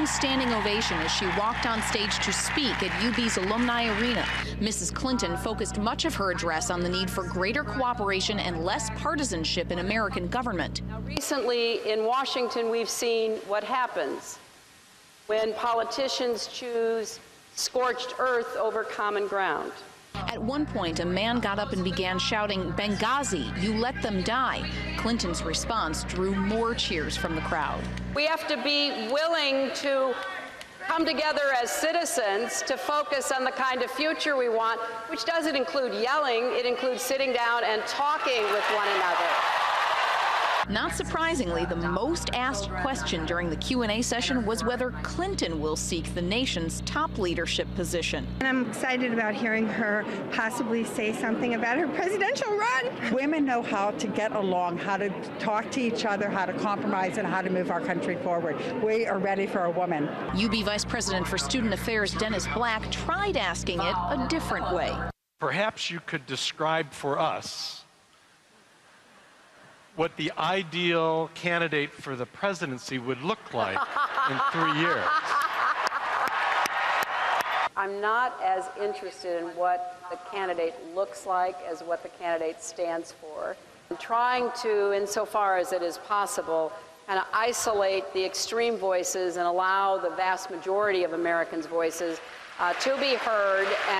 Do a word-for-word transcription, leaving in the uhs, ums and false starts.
long-standing ovation as she walked on stage to speak at U B's Alumni Arena. Missus Clinton focused much of her address on the need for greater cooperation and less partisanship in American government. Now, recently in Washington, we've seen what happens when politicians choose scorched earth over common ground. At one point, a man got up and began shouting, "Benghazi, you let them die." Clinton's response drew more cheers from the crowd. We have to be willing to come together as citizens to focus on the kind of future we want, which doesn't include yelling. It includes sitting down and talking with one another. Not surprisingly, the most asked question during the Q and A session was whether Clinton will seek the nation's top leadership position. And I'm excited about hearing her possibly say something about her presidential run. Women know how to get along, how to talk to each other, how to compromise, and how to move our country forward. We are ready for a woman. U B Vice President for Student Affairs Dennis Black tried asking it a different way. Perhaps you could describe for us what the ideal candidate for the presidency would look like in three years. I'm not as interested in what the candidate looks like as what the candidate stands for. I'm trying to, insofar as it is possible, kind of isolate the extreme voices and allow the vast majority of Americans' voices uh, to be heard. And